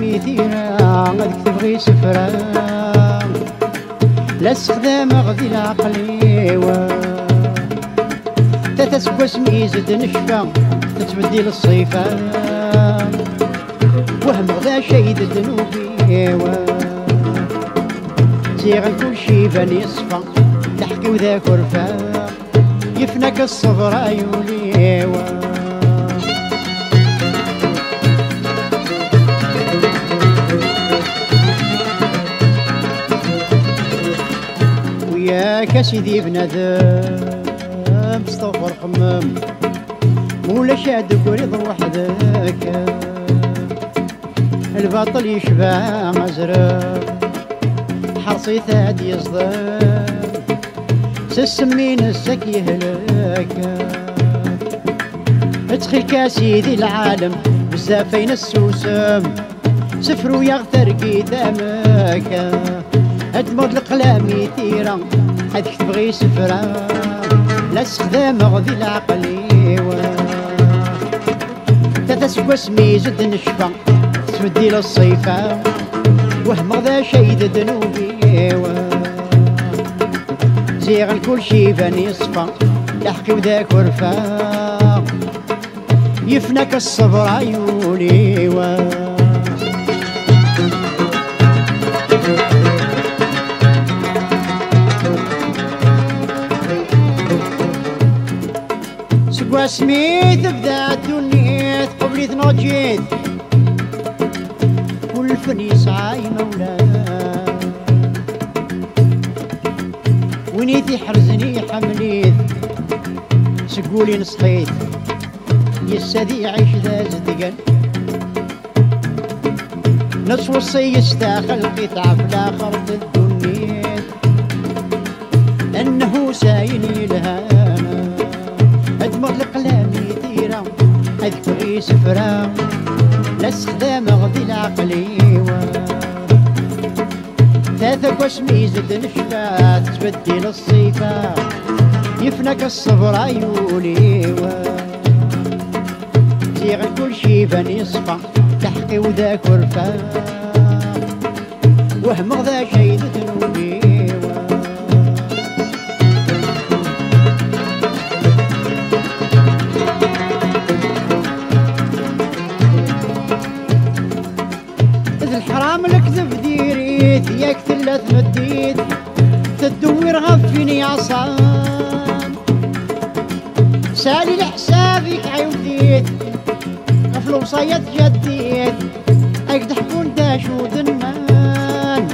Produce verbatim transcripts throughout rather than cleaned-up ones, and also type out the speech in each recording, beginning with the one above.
ميثيرا غادك تبغي سفرا لا استخدام غدي العقلي و تتسوى سمي زد نشفا تتبدل الصيفا وهم غدا شيد ذنوبي و زيغن كل شي بان يصفى تحكي وذا كرفا يفنك الصبر عيوني و ياك سيدي بنادم استغفر خمام ولا شادك وريض وحدك الباطل يشبع مزراب حرصي ثاد يصدر سسمين السك يهلك اتخيك يا سيدي العالم بزافين السوسم سفر ويغتر قدامك هدمر القلام يثيرا هذيك تبغي سفرا لا استخدام غذي العقل تتسوى سمي زد نشفى تبدي للصيفة وهم غدا شيد ذنوبي زيغن كل شي بان يصفى يحكي وذاك ورفاق يفناك الصبر عيوني سميت بدات ونيت قبلي تنوجيت كل فن يسعى مولاي ونيتي حرزني حمليت سقولي نصحيت يسادي يعيش ذا زدقن نص وصي يستاخل قطعة فلاخر تدنيت انه ساين يلهانا أدمر القلام يديرا هذيك تبغي سفرا لا استخدام غدي العقلي ثاثك واش ميزد نشفا تبدل الصيفا يفناك الصبر عيوني زيغن كل شي بان يصفى تحقي وذاك ورفا وهم غدا شي ذنوبي الحرام الكذب ديريت ياك تلا تمديت تدوير غض فيني عصام سالي لحسابك عيوديت غفل وصيت جديت اكد حكون داشود المان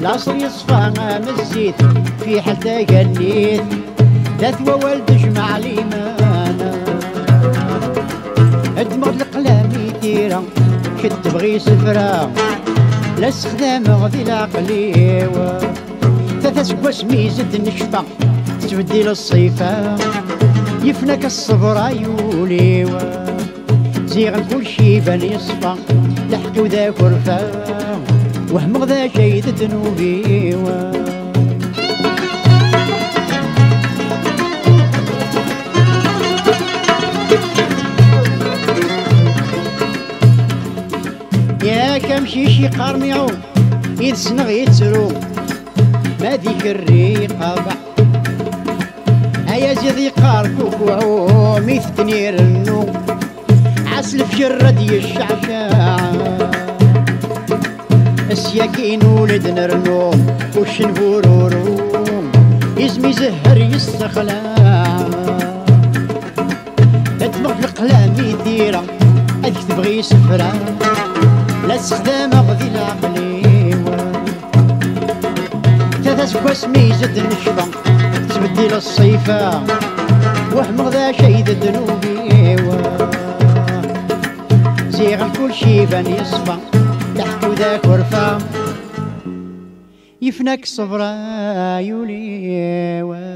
العصر يصفى ما مزيت في حالتا قليت داثوى والد جمع لي مانا ادمر القلام يديرا كي تبغي سفرا لا استخدام غذي العقلي تتسوى سمي زد نشفى تبدي للصيفة يفناك الصبر عيوني زيغن كل شي بان يصفى لحقي وذاك ورفا وهم غدا شي ذنوبي ياك مشي شي قرميعو يتسنغ يتسرو ما ذيك الريقة بح هيا زيدي قاركو كوعو ميثتني رنو عسل في الردي الشعشاع السياكين ولد نرنو وشنبورورو يزمي زهر يستخلاع تدمغ في القلام يديرا هذيك تبغي سفرا لا استخدام غذي العقلي تتسوى سمي زد نشفى تبدي للصيفة وهم غدا شي ذنوبي زيغن كل شي بان يصفى تحكي وذاك ورفا يفناك الصبر عيوني.